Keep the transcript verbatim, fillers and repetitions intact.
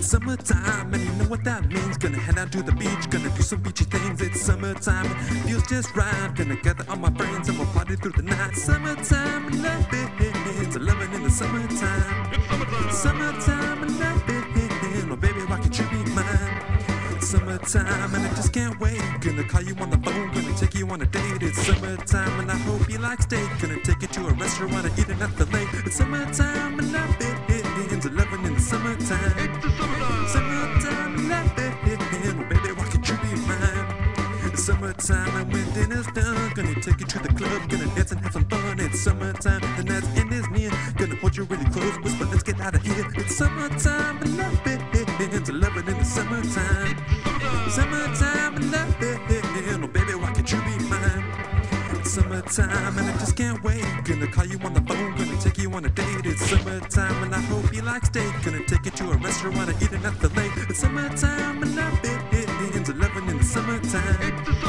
It's summertime, and you know what that means. Gonna head out to the beach, gonna do some beachy things. It's summertime, feels just right. Gonna gather all my friends and we'll party through the night. Summertime, love it. It's loving in the summertime. It's summertime, love it. Oh baby, why can't you be mine? It's summertime, and I just can't wait. Gonna call you on the phone, gonna take you on a date. It's summertime, and I hope you like steak. Gonna take you to a restaurant and eat it at the lake. It's summertime, love it. It's loving in the summertime. It's the summertime. Summertime, love it. Oh baby, why can't you be mine? It's summertime, and when dinner's done, gonna take you to the club, gonna dance and have some fun. It's summertime, the night's end is near. Gonna hold you really close, whisper, let's get out of here. It's summertime, love it. It's loving in the summertime. It's summertime, love it. Oh baby, why can't you be mine? It's summertime, and I just can't wait. Gonna call you on the phone, gonna take you on a date. It's summertime, and I hope you like steak. Gonna take you to a restaurant and eat it at the lake. It's summertime, and I love it. It's loving in the summertime.